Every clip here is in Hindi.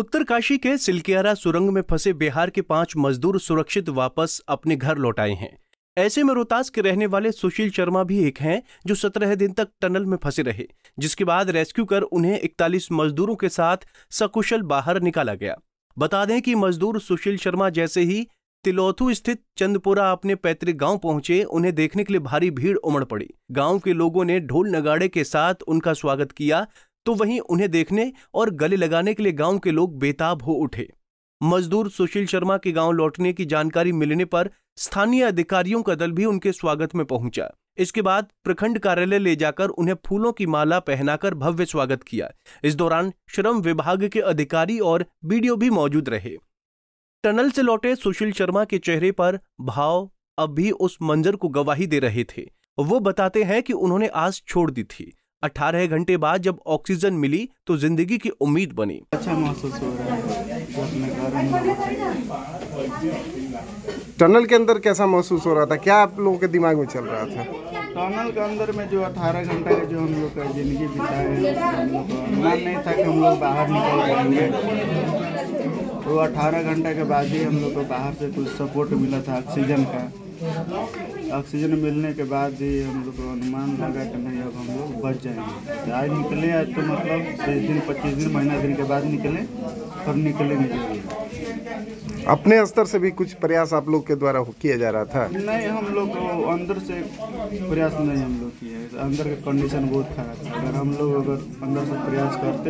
उत्तरकाशी के सिलकियारा सुरंग में फंसे बिहार के 5 मजदूर सुरक्षित वापस अपने घर लौट आए हैं। ऐसे में रोहतास के रहने वाले सुशील शर्मा भी एक हैं जो 17 दिन तक टनल में फंसे रहे, जिसके बाद रेस्क्यू कर उन्हें 41 मजदूरों के साथ सकुशल बाहर निकाला गया। बता दें कि मजदूर सुशील शर्मा जैसे ही तिलौथु स्थित चंदनपुरा अपने पैतृक गांव पहुंचे, उन्हें देखने के लिए भारी भीड़ उमड़ पड़ी। गांव के लोगों ने ढोल नगाड़े के साथ उनका स्वागत किया, तो वहीं उन्हें देखने और गले लगाने के लिए गांव के लोग बेताब हो उठे। मजदूर सुशील शर्मा के गांव लौटने की जानकारी मिलने पर स्थानीय अधिकारियों का दल भी उनके स्वागत में पहुंचा। इसके बाद प्रखंड कार्यालय ले जाकर उन्हें फूलों की माला पहनाकर भव्य स्वागत किया। इस दौरान श्रम विभाग के अधिकारी और बीडीओ भी मौजूद रहे। टनल से लौटे सुशील शर्मा के चेहरे पर भाव अब भी उस मंजर को गवाही दे रहे थे। वो बताते हैं कि उन्होंने आस छोड़ दी थी। 18 घंटे बाद जब ऑक्सीजन मिली तो जिंदगी की उम्मीद बनी। अच्छा महसूस हो रहा है। टनल के अंदर कैसा महसूस हो रहा था, क्या आप लोगों के दिमाग में चल रहा था? टनल के अंदर में जो 18 घंटा का जो हम लोग का जिंदगी बिताए नहीं था कि हम लोग बाहर निकल पाएंगे, तो 18 घंटा के बाद ही हम लोग को बाहर से कुछ सपोर्ट मिला था ऑक्सीजन का। ऑक्सीजन मिलने के बाद ही हम लोग को अनुमान लगा कि नहीं अब हम लोग बच जाएंगे। आज निकले, आज तो मतलब 20 दिन 25 दिन महीना दिन के बाद निकले, तब निकलेंगे। अपने स्तर से भी कुछ प्रयास आप लोग के द्वारा किया जा रहा था? नहीं, हम लोग अंदर से प्रयास नहीं हम लोग किए। अंदर का कंडीशन बहुत खराब था। अगर हम लोग अंदर से प्रयास करते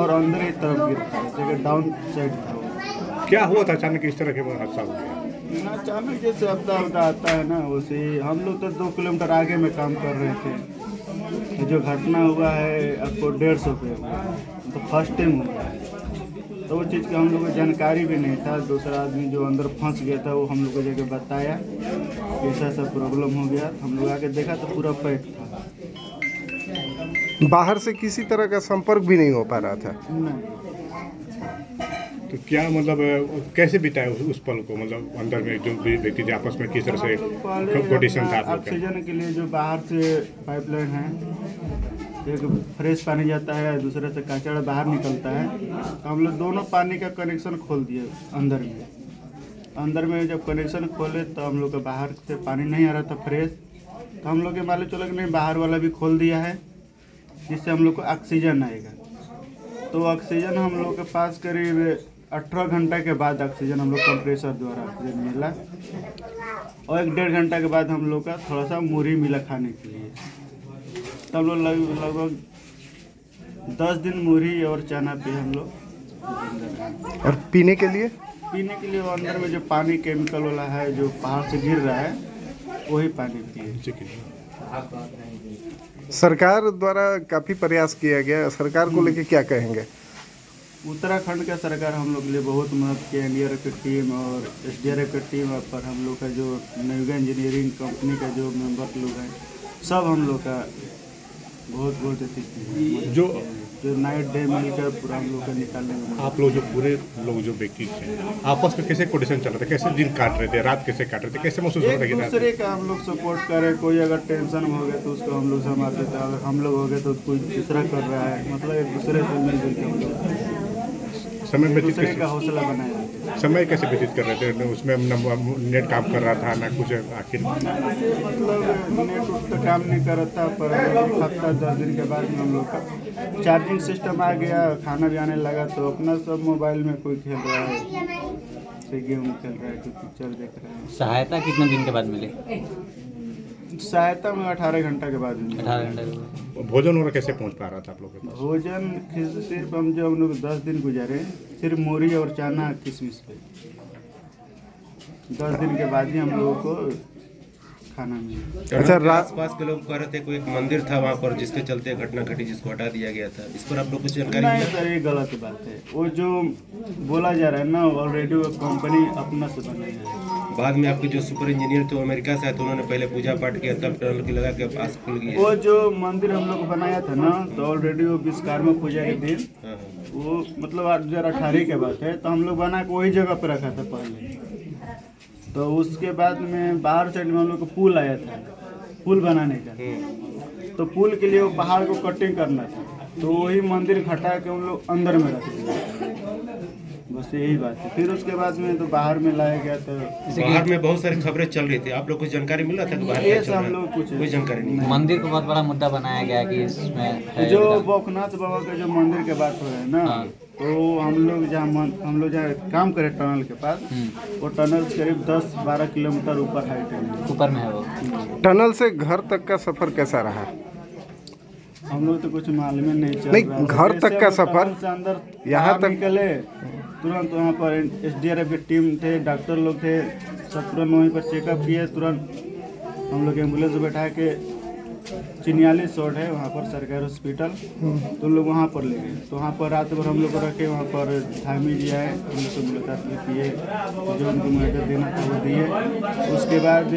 और अंदर ही तरफ गिरते, डाउन साइड था। क्या हुआ था अचानक इस तरह के हादसा हो गया? अचानक जैसे आपदा आता है ना, उसे हम लोग तो 2 किलोमीटर आगे में काम कर रहे थे। जो घटना हुआ है आपको 150 पे हुआ, तो फर्स्ट टाइम हुआ है, तो वो चीज़ की हम लोग को जानकारी भी नहीं था। दूसरा आदमी जो अंदर फंस गया था वो हम लोग को जाके बताया कि ऐसा ऐसा प्रॉब्लम हो गया। हम लोग आके देखा तो पूरा पैक था। बाहर से किसी तरह का संपर्क भी नहीं हो पा रहा था। तो क्या मतलब कैसे बिताए उस पल को? मतलब अंदर में जो व्यक्ति थे आपस में किस तरह से कंपटीशन था? ऑक्सीजन के लिए जो बाहर से पाइपलाइन है, एक फ्रेश पानी जाता है, दूसरे से कचरा बाहर निकलता है। तो हम लोग दोनों पानी का कनेक्शन खोल दिए अंदर में। अंदर में जब कनेक्शन खोले तो हम लोग का बाहर से पानी नहीं आ रहा था फ्रेश, तो हम लोग के मालूम चला कि नहीं बाहर वाला भी खोल दिया है, जिससे हम लोग को ऑक्सीजन आएगा। तो ऑक्सीजन हम लोग के पास करीब 18 घंटा के बाद ऑक्सीजन हम लोग कंप्रेसर द्वारा ऑक्सीजन मिला, और 1-1.5 घंटा के बाद हम लोग का थोड़ा सा मूढ़ी मिला खाने के लिए। तब हम लोग लगभग 10 दिन मूढ़ी और चना पे हम लोग, और पीने के लिए अंदर में जो पानी केमिकल वाला है जो पहाड़ से गिर रहा है वही पानी पिए। सरकार द्वारा काफ़ी प्रयास किया गया, सरकार को लेके क्या कहेंगे? उत्तराखंड का सरकार हम लोग के लिए बहुत मदद किया। NDRF की टीम और SDRF की टीम पर हम लोग का जो नेविगा इंजीनियरिंग कंपनी का जो मेंबर लोग हैं, सब हम लोग का बहुत अति जो नाइट डे मिलकर पूरा हम लोग का निकालने में। आप लोग जो पूरे लोग जो व्यक्ति थे आपस में कैसे कोडिशन चल रहे थे, कैसे दिन काट रहे थे, रात कैसे काट रहे थे, कैसे महसूस हो रहा था? एक दूसरे का हम लोग सपोर्ट करें। कोई अगर टेंशन हो गया तो उसको हम लोग संभाल देते हैं, अगर हम लोग हो गए तो कोई दूसरा कर रहा है। मतलब एक दूसरे से मिलजुल के हम लोग समय में दूसरे का हौसला बनाया। समय कैसे व्यतीत कर रहे थे? उसमें नेट काम कर रहा था ना कुछ, आखिर मतलब नेट तो काम नहीं कर रहा था। पर 7-10 दिन के बाद हम लोग का चार्जिंग सिस्टम आ गया, खाना भी आने लगा, तो अपना सब मोबाइल में कोई खेल रहा है, कोई गेम खेल रहा है, कोई पिक्चर देख रहा है। सहायता कितने दिन के बाद मिले? सहायता में 18 घंटा के बाद मिले। 18 घंटा के बाद भोजन वगैरह कैसे पहुंच पा रहा था आप लोग के पास? भोजन सिर्फ हम जो हम लोग 10 दिन गुजारे सिर्फ मूढ़ी और चना किशमिश पे। 10 दिन के बाद ही हम लोगों को खाना मिला। अच्छा, आसपास के लोग कह रहे थे कोई एक मंदिर था वहाँ पर जिसके चलते घटना घटी, जिसको हटा दिया गया था, इस पर आप लोग कुछ जानकारी? नहीं सर, ये गलत बात है। वो जो बोला जा रहा है ना, ऑलरेडी वो कंपनी अपना से बनाई है। बाद में आपके जो सुपर इंजीनियर थे अमेरिका से आए, तो उन्होंने पहले पूजा पाठ किया तब टनल की लगा के पास खुल गया। वो जो मंदिर हम लोग बनाया था ना, तो ऑलरेडी वो विश्वकर्मा पूजा के दिन, वो मतलब 2018 की बात है, तो हम लोग बना के वही जगह पर रखा था पहले। तो उसके बाद में बाहर साइड में हम लोग को पुल आया था, पुल बनाने का, तो पुल के लिए वो पहाड़ को कटिंग करना था, तो वही मंदिर घटा के उन लोग अंदर में रख दिया। बस यही बात है। फिर उसके बाद में तो बाहर में लाया गया, तो बाहर में बहुत सारी खबरें चल रही थी, आप लोग कुछ जानकारी मिला था? हम लोग कुछ जानकारी नहीं। मंदिर को बहुत बड़ा मुद्दा बनाया गया कि इसमें जो बोकनाथ बाबा का जो मंदिर के बात हो रहा है ना, तो हम लोग जहाँ काम करे टनल के पास, वो टनल करीब 10-12 किलोमीटर ऊपर है, ऊपर में है वो। टनल से घर तक का सफर कैसा रहा? हम लोग तो कुछ मालूम नहीं चल रहा। घर तक का सफर अंदर यहाँ तक निकले तुरंत वहाँ पर SDRF की टीम थे, डॉक्टर लोग थे, सब तुरंत वहीं पर चेकअप किए। तुरंत हम लोग एम्बुलेंस बैठा के चिनियाली शॉर्ट है वहाँ पर सरकारी हॉस्पिटल, तो लोग वहाँ पर ले गए। तो वहाँ पर रात भर हम लोग रखे, वहाँ पर थामी जी आए, हम लोग से मुलाकात भी किए, जो उनको मुआवजा देना था वो दिए। उसके बाद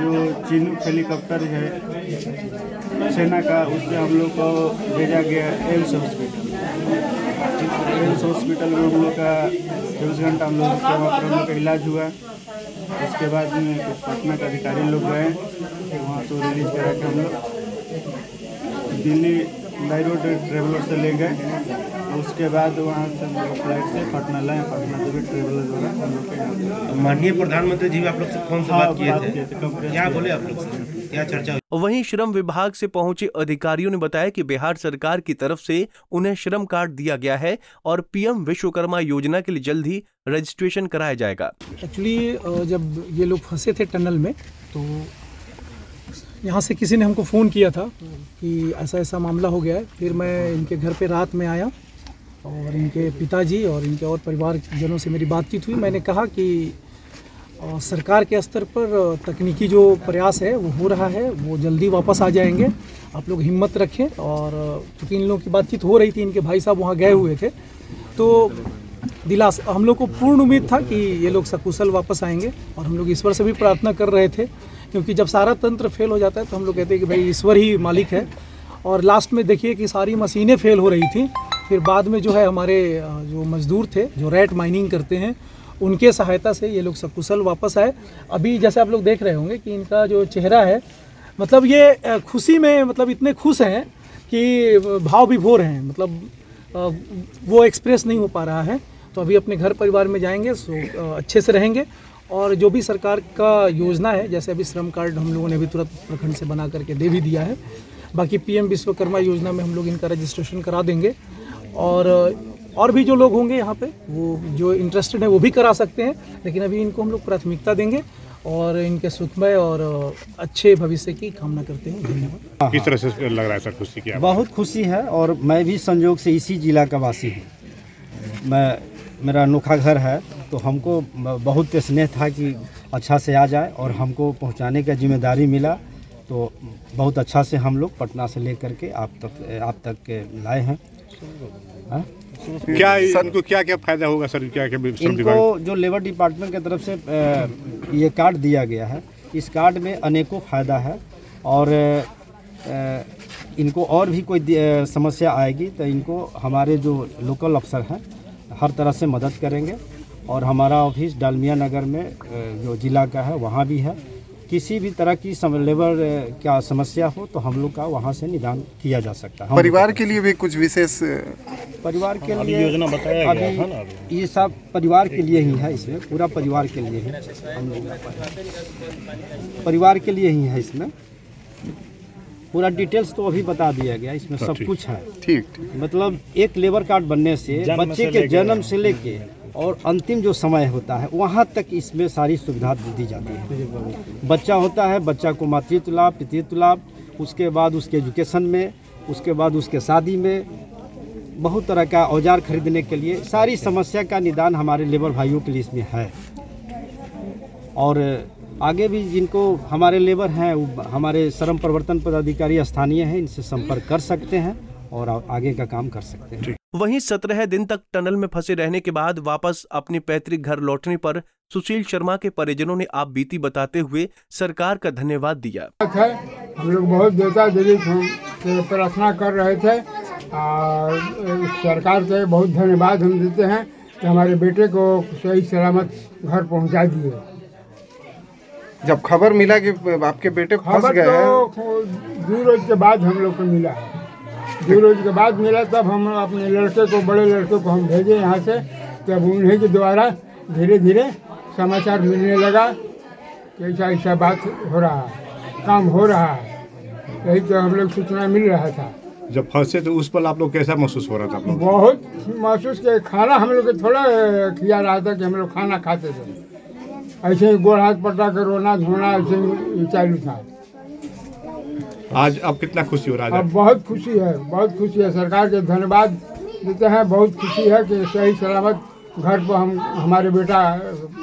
जो चिनूक हेलीकॉप्टर है सेना का, उससे हम लोग को भेजा गया एम्स हॉस्पिटल। एम्स हॉस्पिटल में हम लोग का 24 घंटा हम लोग का इलाज हुआ। उसके बाद में पटना के अधिकारी लोग गए, वहाँ तो रिलीज करा के हम लोग दिल्ली बाई रोड ट्रेवलर से ले गए। उसके बाद वहाँ से फ्लाइट से पटना लाए, पटना से भी ट्रेवलर द्वारा हम लोग। माननीय प्रधानमंत्री जी आप लोग से फोन से बात किए थे, क्या बोले आप लोग से, क्या चर्चा? वहीं श्रम विभाग से पहुंचे अधिकारियों ने बताया कि बिहार सरकार की तरफ से उन्हें श्रम कार्ड दिया गया है और पीएम विश्वकर्मा योजना के लिए जल्द ही रजिस्ट्रेशन कराया जाएगा। एक्चुअली जब ये लोग फंसे थे टनल में, तो यहाँ से किसी ने हमको फ़ोन किया था कि ऐसा ऐसा मामला हो गया है। फिर मैं इनके घर पे रात में आया और इनके पिताजी और इनके और परिवारजनों से मेरी बातचीत हुई। मैंने कहा कि सरकार के स्तर पर तकनीकी जो प्रयास है वो हो रहा है, वो जल्दी वापस आ जाएंगे, आप लोग हिम्मत रखें। और चूँकि इन लोगों की बातचीत हो रही थी, इनके भाई साहब वहाँ गए हुए थे, तो दिलासा हम लोग को पूर्ण उम्मीद था कि ये लोग सकुशल वापस आएंगे। और हम लोग ईश्वर से भी प्रार्थना कर रहे थे, क्योंकि जब सारा तंत्र फेल हो जाता है तो हम लोग कहते हैं कि भाई ईश्वर ही मालिक है। और लास्ट में देखिए कि सारी मशीनें फेल हो रही थी। फिर बाद में जो है हमारे जो मजदूर थे जो रैट माइनिंग करते हैं, उनके सहायता से ये लोग सकुशल वापस आए। अभी जैसे आप लोग देख रहे होंगे कि इनका जो चेहरा है, मतलब ये खुशी में, मतलब इतने खुश हैं कि भाव विभोर हैं, मतलब वो एक्सप्रेस नहीं हो पा रहा है। तो अभी अपने घर परिवार में जाएंगे, सो अच्छे से रहेंगे। और जो भी सरकार का योजना है, जैसे अभी श्रम कार्ड हम लोगों ने भी तुरंत प्रखंड से बना करके दे भी दिया है। बाकी पीएम विश्वकर्मा योजना में हम लोग इनका रजिस्ट्रेशन करा देंगे। और भी जो लोग होंगे यहाँ पे, वो जो इंटरेस्टेड है वो भी करा सकते हैं, लेकिन अभी इनको हम लोग प्राथमिकता देंगे और इनके सुखमय और अच्छे भविष्य की कामना करते हैं। धन्यवाद। किस तरह से लग रहा है सर खुशी की? बहुत खुशी है। और मैं भी संजोग से इसी जिला का वासी हूँ, मैं मेरा अनोखा घर है, तो हमको बहुत स्नेह था कि अच्छा से आ जाए और हमको पहुंचाने का जिम्मेदारी मिला। तो बहुत अच्छा से हम लोग पटना से लेकर के आप तक के लाए हैं। क्या सर को क्या क्या फ़ायदा होगा सर? इनको जो लेबर डिपार्टमेंट की तरफ से ये कार्ड दिया गया है, इस कार्ड में अनेकों फ़ायदा है। और इनको और भी कोई समस्या आएगी तो इनको हमारे जो लोकल अफसर हैं हर तरह से मदद करेंगे। और हमारा ऑफिस डालमिया नगर में जो जिला का है वहाँ भी है। किसी भी तरह की लेबर क्या समस्या हो तो हम लोग का वहाँ से निदान किया जा सकता है। परिवार के लिए भी कुछ विशेष परिवार के लिए योजना बताया गया है ना? ये सब परिवार के लिए ही है, इसमें पूरा परिवार के लिए है, परिवार के लिए ही है। इसमें पूरा डिटेल्स तो अभी बता दिया गया, इसमें सब कुछ है। ठीक। मतलब एक लेबर कार्ड बनने से बच्चे के जन्म से लेके और अंतिम जो समय होता है वहाँ तक इसमें सारी सुविधा दी जाती है। बच्चा होता है, बच्चा को मातृत्व लाभ, पितृत्व लाभ, उसके बाद उसके एजुकेशन में, उसके बाद उसके शादी में, बहुत तरह का औजार खरीदने के लिए, सारी समस्या का निदान हमारे लेबर भाइयों के लिए इसमें है। और आगे भी जिनको हमारे लेबर हैं, वो हमारे श्रम प्रवर्तन पदाधिकारी स्थानीय हैं, इनसे संपर्क कर सकते हैं और आगे का काम कर सकते हैं। वहीं 17 दिन तक टनल में फंसे रहने के बाद वापस अपने पैतृक घर लौटने पर सुशील शर्मा के परिजनों ने आप बीती बताते हुए सरकार का धन्यवाद दिया। हम लोग बहुत देता दिली प्रार्थना कर रहे थे और सरकार से बहुत धन्यवाद हम देते हैं कि हमारे बेटे को सही सलामत घर पहुँचा दिए। जब खबर मिला कि आपके बेटे फंस गए हैं, तो 2 रोज के बाद हम लोग को मिला है। 2 रोज के बाद मिला, तब हम अपने लड़के को, बड़े लड़के को हम भेजे यहाँ से। तब उन्हीं के द्वारा धीरे धीरे समाचार मिलने लगा कि ऐसा ऐसा बात हो रहा है, काम हो रहा है, यही तो हम लोग सूचना मिल रहा था। जब फंसे तो उस पर आप लोग कैसा महसूस हो रहा था? आप लोग बहुत महसूस किया। खाना हम लोग थोड़ा खिया रहा था कि हम लोग खाना खाते थे, ऐसे ही गोड़ हाथ पटा कर रोना धोना ऐसे चालू था। आज अब कितना खुशी हो रहा है? अब बहुत खुशी है, बहुत खुशी है। सरकार के धन्यवाद देते हैं। बहुत खुशी है कि सही सलामत घर पर हमारे बेटा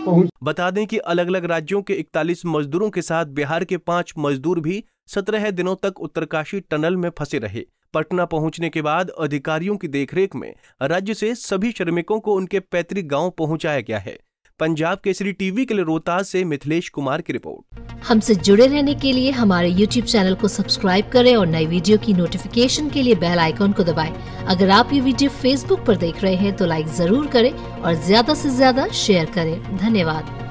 पहुंच। बता दें कि अलग अलग राज्यों के 41 मजदूरों के साथ बिहार के 5 मजदूर भी 17 दिनों तक उत्तरकाशी टनल में फंसे रहे। पटना पहुंचने के बाद अधिकारियों की देखरेख में राज्य से सभी श्रमिकों को उनके पैतृक गाँव पहुँचाया गया है। पंजाब केसरी टीवी के लिए रोहतास से मिथलेश कुमार की रिपोर्ट। हमसे जुड़े रहने के लिए हमारे YouTube चैनल को सब्सक्राइब करें और नई वीडियो की नोटिफिकेशन के लिए बेल आइकॉन को दबाएं। अगर आप ये वीडियो Facebook पर देख रहे हैं तो लाइक जरूर करें और ज्यादा से ज्यादा शेयर करें। धन्यवाद।